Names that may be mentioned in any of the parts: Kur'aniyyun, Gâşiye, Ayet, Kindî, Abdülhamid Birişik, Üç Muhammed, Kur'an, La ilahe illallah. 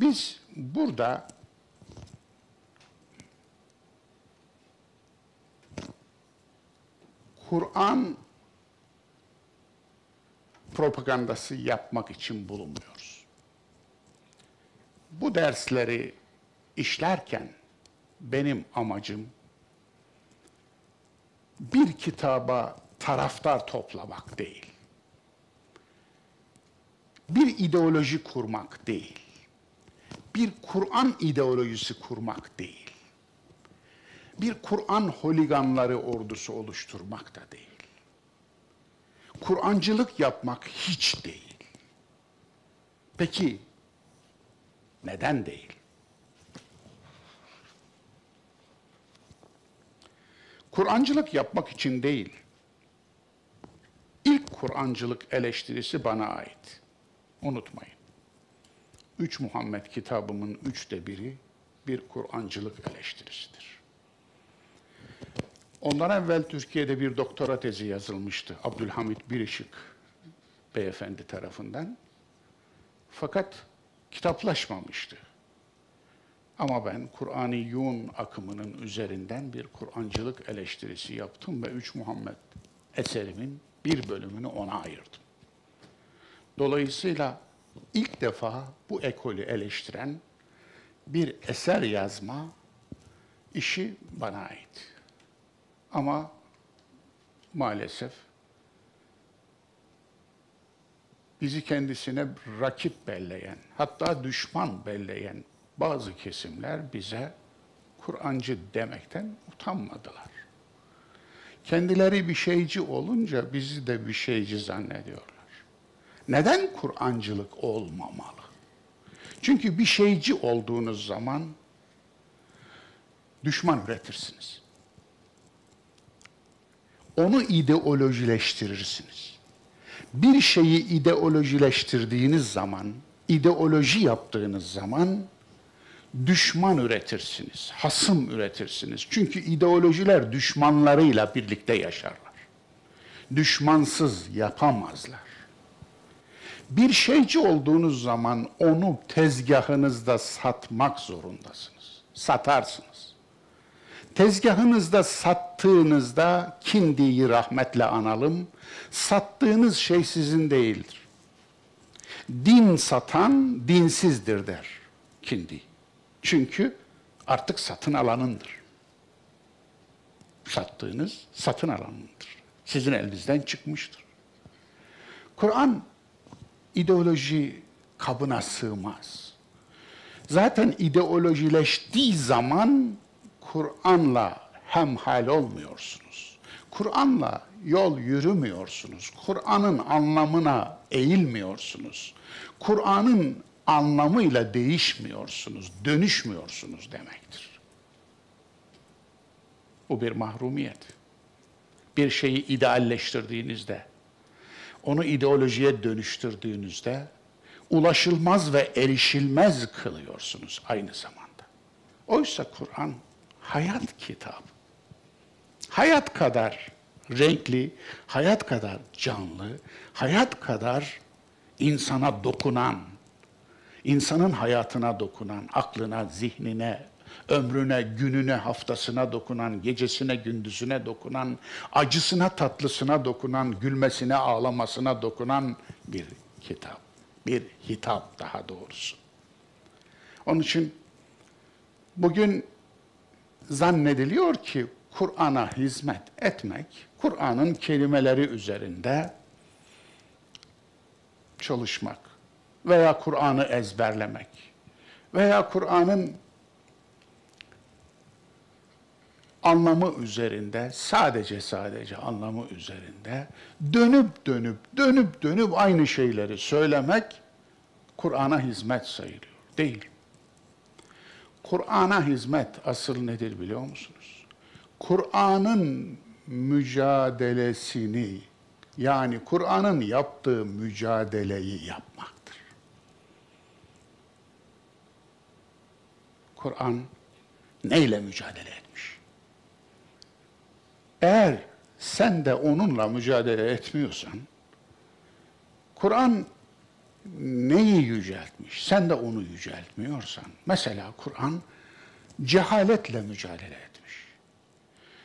Biz burada Kur'an propagandası yapmak için bulunmuyoruz. Bu dersleri işlerken benim amacım bir kitaba taraftar toplamak değil, bir ideoloji kurmak değil, bir Kur'an ideolojisi kurmak değil, bir Kur'an holiganları ordusu oluşturmak da değil, Kur'ancılık yapmak hiç değil. Peki neden değil? Kur'ancılık yapmak için değil. İlk Kur'ancılık eleştirisi bana ait. Unutmayın. Üç Muhammed kitabımın 1/3 bir Kur'ancılık eleştirisidir. Ondan evvel Türkiye'de bir doktora tezi yazılmıştı Abdülhamid Birişik beyefendi tarafından. Fakat kitaplaşmamıştı. Ama ben Kur'aniyyun akımının üzerinden bir Kur'ancılık eleştirisi yaptım ve Üç Muhammed eserimin bir bölümünü ona ayırdım. Dolayısıyla ilk defa bu ekolü eleştiren bir eser yazma işi bana ait. Ama maalesef bizi kendisine rakip belleyen, hatta düşman belleyen bazı kesimler bize Kur'ancı demekten utanmadılar. Kendileri bir şeyci olunca bizi de bir şeyci zannediyorlar. Neden Kur'ancılık olmamalı? Çünkü bir şeyci olduğunuz zaman düşman üretirsiniz. Onu ideolojileştirirsiniz. Bir şeyi ideolojileştirdiğiniz zaman, ideoloji yaptığınız zaman düşman üretirsiniz, hasım üretirsiniz. Çünkü ideolojiler düşmanlarıyla birlikte yaşarlar. Düşmansız yapamazlar. Bir şeyci olduğunuz zaman onu tezgahınızda satmak zorundasınız. Satarsınız. Tezgahınızda sattığınızda Kindî'yi rahmetle analım. Sattığınız şey sizin değildir. Din satan dinsizdir der Kindî. Çünkü artık satın alanındır. Sattığınız satın alanındır. Sizin elinizden çıkmıştır. Kur'an ideoloji kabına sığmaz. Zaten ideolojileştiği zaman Kur'an'la hemhal olmuyorsunuz. Kur'an'la yol yürümüyorsunuz. Kur'an'ın anlamına eğilmiyorsunuz. Kur'an'ın anlamıyla değişmiyorsunuz, dönüşmüyorsunuz demektir. Bu bir mahrumiyet. Bir şeyi idealleştirdiğinizde, onu ideolojiye dönüştürdüğünüzde ulaşılmaz ve erişilmez kılıyorsunuz aynı zamanda. Oysa Kur'an hayat kitabı. Hayat kadar renkli, hayat kadar canlı, hayat kadar insana dokunan, insanın hayatına dokunan, aklına, zihnine, ömrüne, gününe, haftasına dokunan, gecesine, gündüzüne dokunan, acısına, tatlısına dokunan, gülmesine, ağlamasına dokunan bir kitap. Bir hitap daha doğrusu. Onun için bugün zannediliyor ki Kur'an'a hizmet etmek, Kur'an'ın kelimeleri üzerinde çalışmak veya Kur'an'ı ezberlemek veya Kur'an'ın anlamı üzerinde, sadece anlamı üzerinde dönüp aynı şeyleri söylemek Kur'an'a hizmet sayılıyor. Değil. Kur'an'a hizmet asıl nedir biliyor musunuz? Kur'an'ın mücadelesini, yani Kur'an'ın yaptığı mücadeleyi yapmaktır. Kur'an neyle mücadele etmiş? Eğer sen de onunla mücadele etmiyorsan, Kur'an neyi yüceltmiş? Sen de onu yüceltmiyorsan. Mesela Kur'an cehaletle mücadele etmiş.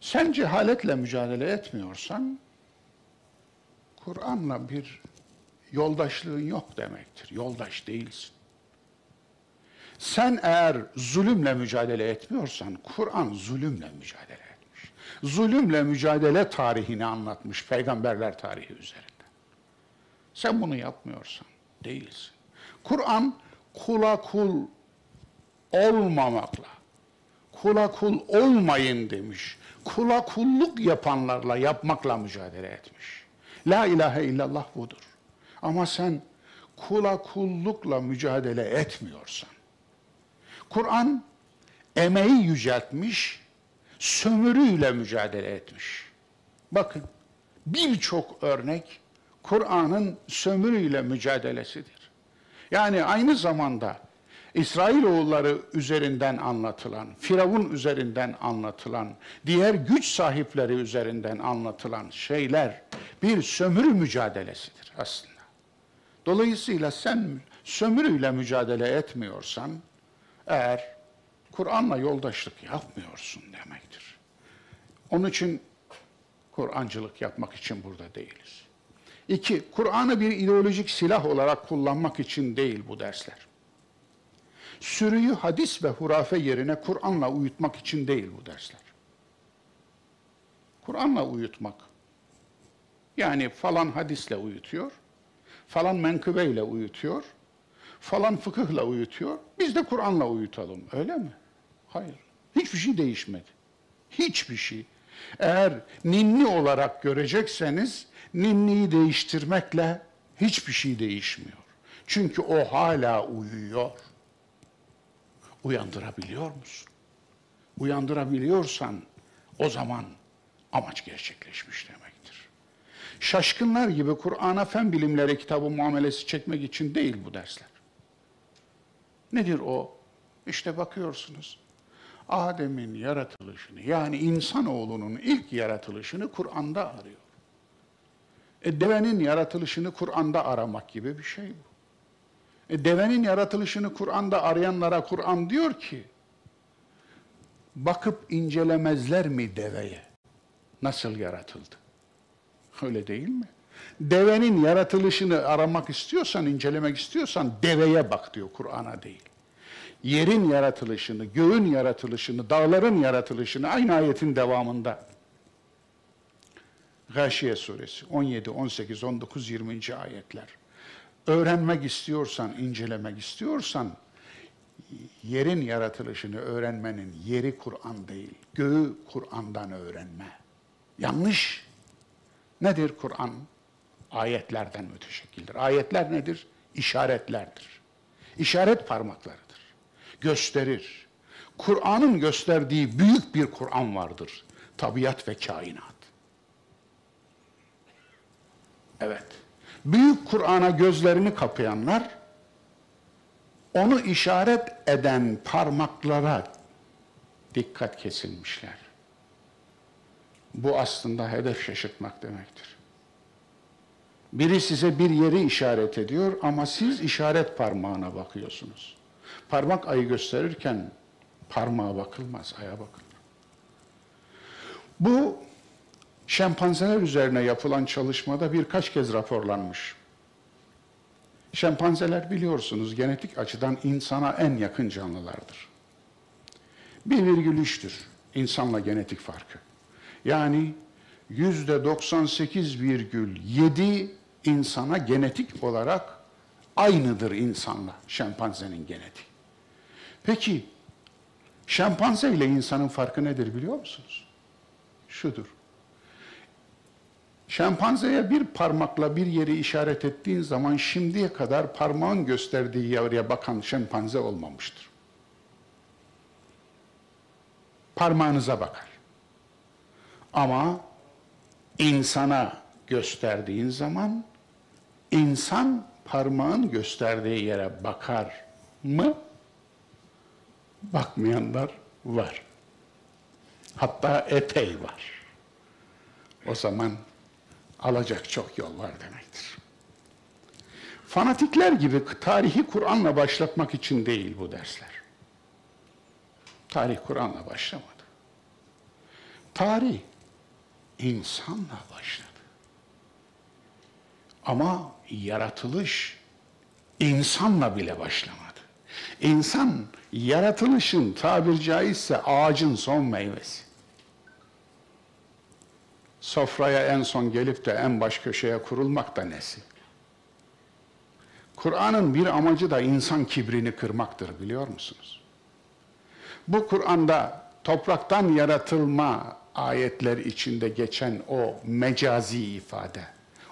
Sen cehaletle mücadele etmiyorsan Kur'an'la bir yoldaşlığın yok demektir. Yoldaş değilsin. Sen eğer zulümle mücadele etmiyorsan Kur'an zulümle mücadele etmiş. Zulümle mücadele tarihini anlatmış peygamberler tarihi üzerinden. Sen bunu yapmıyorsan değilsin. Kur'an kula kul olmamakla, kula kul olmayın demiş. Kula kulluk yapanlarla, yapmakla mücadele etmiş. La ilahe illallah budur. Ama sen kula kullukla mücadele etmiyorsan, Kur'an emeği yüceltmiş, sömürüyle mücadele etmiş. Bakın birçok örnek Kur'an'ın sömürüyle mücadelesidir. Yani aynı zamanda İsrailoğulları üzerinden anlatılan, Firavun üzerinden anlatılan, diğer güç sahipleri üzerinden anlatılan şeyler bir sömürü mücadelesidir aslında. Dolayısıyla sen sömürüyle mücadele etmiyorsan, eğer Kur'an'la yoldaşlık yapmıyorsun demektir. Onun için Kur'ancılık yapmak için burada değiliz. 2. Kur'an'ı bir ideolojik silah olarak kullanmak için değil bu dersler. Sürüyü hadis ve hurafe yerine Kur'an'la uyutmak için değil bu dersler. Kur'an'la uyutmak. Yani falan hadisle uyutuyor, falan menkıbeyle uyutuyor, falan fıkıhla uyutuyor, biz de Kur'an'la uyutalım. Öyle mi? Hayır. Hiçbir şey değişmedi. Hiçbir şey. Eğer ninni olarak görecekseniz, ninniyi değiştirmekle hiçbir şey değişmiyor. Çünkü o hala uyuyor. Uyandırabiliyor musun? Uyandırabiliyorsan o zaman amaç gerçekleşmiş demektir. Şaşkınlar gibi Kur'an'a fen bilimleri kitabı muamelesi çekmek için değil bu dersler. Nedir o? İşte bakıyorsunuz. Adem'in yaratılışını, yani insanoğlunun ilk yaratılışını Kur'an'da arıyor. Devenin yaratılışını Kur'an'da aramak gibi bir şey bu. Devenin yaratılışını Kur'an'da arayanlara Kur'an diyor ki, bakıp incelemezler mi deveye? Nasıl yaratıldı? Öyle değil mi? Devenin yaratılışını aramak istiyorsan, incelemek istiyorsan deveye bak diyor, Kur'an'a değil. Yerin yaratılışını, göğün yaratılışını, dağların yaratılışını aynı ayetin devamında. Gâşiye suresi 17, 18, 19, 20. ayetler. Öğrenmek istiyorsan, incelemek istiyorsan yerin yaratılışını öğrenmenin yeri Kur'an değil, göğü Kur'an'dan öğrenme. Yanlış. Nedir Kur'an? Ayetlerden müteşekkildir. Ayetler nedir? İşaretlerdir. İşaret parmaklarıdır. Gösterir. Kur'an'ın gösterdiği büyük bir Kur'an vardır. Tabiat ve kainat. Evet. Büyük Kur'an'a gözlerini kapayanlar, onu işaret eden parmaklara dikkat kesilmişler. Bu aslında hedef şaşırtmak demektir. Biri size bir yeri işaret ediyor ama siz işaret parmağına bakıyorsunuz. Parmak ayı gösterirken parmağa bakılmaz, aya bakılır. Bu şempanzeler üzerine yapılan çalışmada birkaç kez raporlanmış. Şempanzeler biliyorsunuz genetik açıdan insana en yakın canlılardır. 1,3'tür insanla genetik farkı. Yani %98,7 insana genetik olarak aynıdır insanla, şempanzenin genetiği. Peki, şempanze ile insanın farkı nedir biliyor musunuz? Şudur. Şempanzeye bir parmakla bir yeri işaret ettiğin zaman şimdiye kadar parmağın gösterdiği yere bakan şempanze olmamıştır. Parmağınıza bakar. Ama insana gösterdiğin zaman insan parmağın gösterdiği yere bakar mı? Bakmayanlar var. Hatta epey var. O zaman alacak çok yol var demektir. Fanatikler gibi tarihi Kur'an'la başlatmak için değil bu dersler. Tarih Kur'an'la başlamadı. Tarih insanla başladı. Ama yaratılış insanla bile başlamadı. İnsan yaratılışın tabiri caizse ağacın son meyvesi. Sofraya en son gelip de en baş köşeye kurulmak da nesi? Kur'an'ın bir amacı da insan kibrini kırmaktır, biliyor musunuz? Bu Kur'an'da topraktan yaratılma ayetler içinde geçen o mecazi ifade,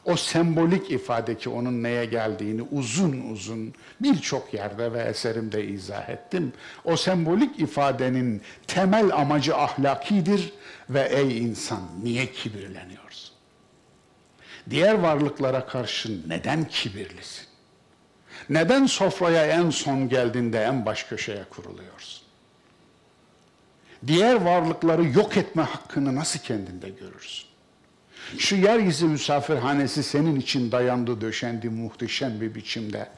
o sembolik ifade ki onun neye geldiğini uzun uzun birçok yerde ve eserimde izah ettim. O sembolik ifadenin temel amacı ahlakidir ve ey insan niye kibirleniyorsun? Diğer varlıklara karşı neden kibirlisin? Neden sofraya en son geldiğinde en baş köşeye kuruluyorsun? Diğer varlıkları yok etme hakkını nasıl kendinde görürsün? Şu yeryüzü misafirhanesi senin için dayandı, döşendi muhteşem bir biçimde.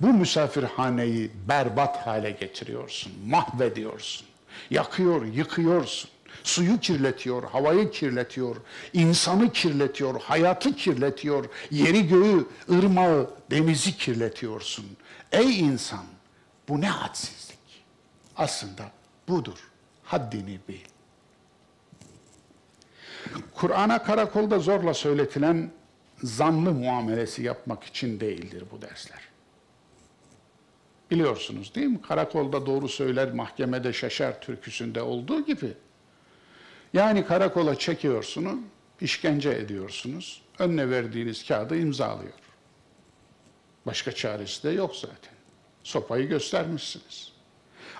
Bu misafirhaneyi berbat hale getiriyorsun, mahvediyorsun. Yakıyor, yıkıyorsun. Suyu kirletiyor, havayı kirletiyor, insanı kirletiyor, hayatı kirletiyor, yeri göğü, ırmağı, denizi kirletiyorsun. Ey insan, bu ne hadsizlik? Aslında budur. Haddini bil. Kur'an'a karakolda zorla söyletilen zanlı muamelesi yapmak için değildir bu dersler. Biliyorsunuz değil mi? Karakolda doğru söyler, mahkemede şaşar türküsünde olduğu gibi. Yani karakola çekiyorsunuz, işkence ediyorsunuz, önüne verdiğiniz kağıdı imzalıyor. Başka çaresi de yok zaten. Sopayı göstermişsiniz.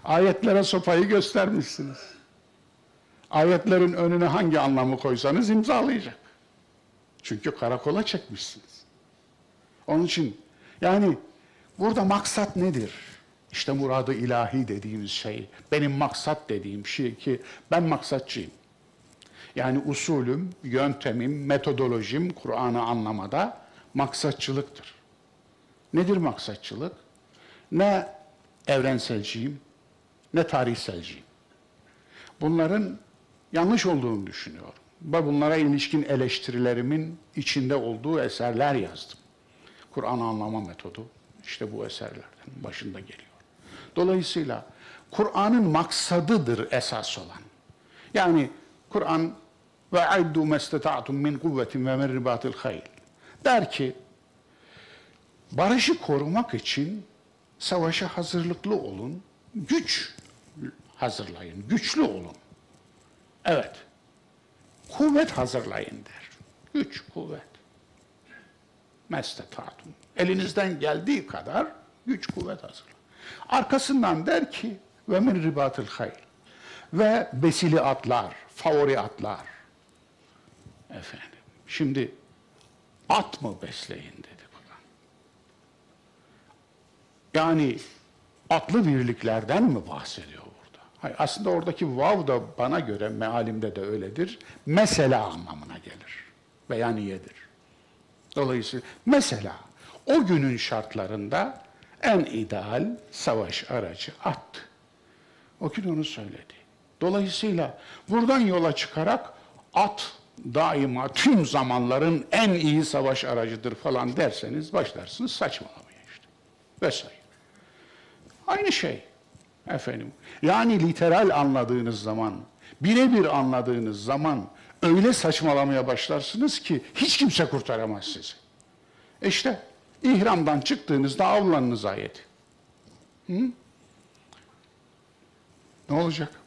Ayetlere sopayı göstermişsiniz. Ayetlerin önüne hangi anlamı koysanız imzalayacak. Çünkü karakola çekmişsiniz. Onun için yani burada maksat nedir? İşte muradı ilahi dediğimiz şey, benim maksat dediğim şey ki ben maksatçıyım. Yani usulüm, yöntemim, metodolojim Kur'an'ı anlamada maksatçılıktır. Nedir maksatçılık? Ne evrenselciyim, ne tarihselciyim. Bunların yanlış olduğunu düşünüyorum. Ve bunlara ilişkin eleştirilerimin içinde olduğu eserler yazdım. Kur'an'ı anlama metodu işte bu eserlerden başında geliyor. Dolayısıyla Kur'an'ın maksadıdır esas olan. Yani Kur'an ve اَعِدُّ مَسْتَتَعْتُمْ مِنْ قُوَّةٍ وَمِنْ رِبَاتِ الْخَيْلِ der ki, barışı korumak için savaşa hazırlıklı olun, güç hazırlayın, güçlü olun. Evet, kuvvet hazırlayın der. Güç, kuvvet. مَسْتَتَعْتُمْ elinizden geldiği kadar güç, kuvvet hazırlayın. Arkasından der ki, وَمِنْ رِبَاتِ الْخَيْلِ ve besili atlar, favori atlar. Efendim, şimdi at mı besleyin dedi Kur'an. Yani atlı birliklerden mi bahsediyor burada? Hayır, aslında oradaki vav da bana göre mealimde de öyledir. Mesela anlamına gelir. Veya niyedir. Dolayısıyla mesela o günün şartlarında en ideal savaş aracı attı. O gün onu söyledi. Dolayısıyla buradan yola çıkarak at daima tüm zamanların en iyi savaş aracıdır falan derseniz başlarsınız saçmalamaya işte. Vesaire. Aynı şey efendim. Yani literal anladığınız zaman, birebir anladığınız zaman öyle saçmalamaya başlarsınız ki hiç kimse kurtaramaz sizi. İşte ihramdan çıktığınızda avlanınız ayeti. Hı? Ne olacak?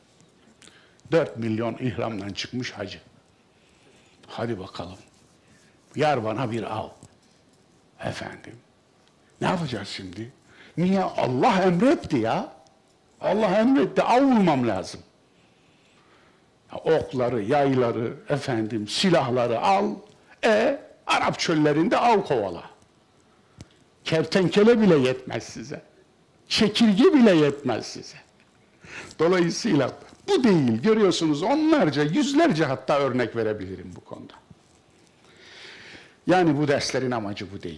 4 milyon ihramdan çıkmış hacı. Hadi bakalım. Yar bana bir av. Efendim. Ne yapacağız şimdi? Niye? Allah emretti ya. Allah emretti. Av bulmam lazım. Okları, yayları, efendim, silahları al. Arap çöllerinde av kovala. Kertenkele bile yetmez size. Çekirge bile yetmez size. Dolayısıyla bu değil. Görüyorsunuz onlarca, yüzlerce hatta örnek verebilirim bu konuda. Yani bu derslerin amacı bu değil.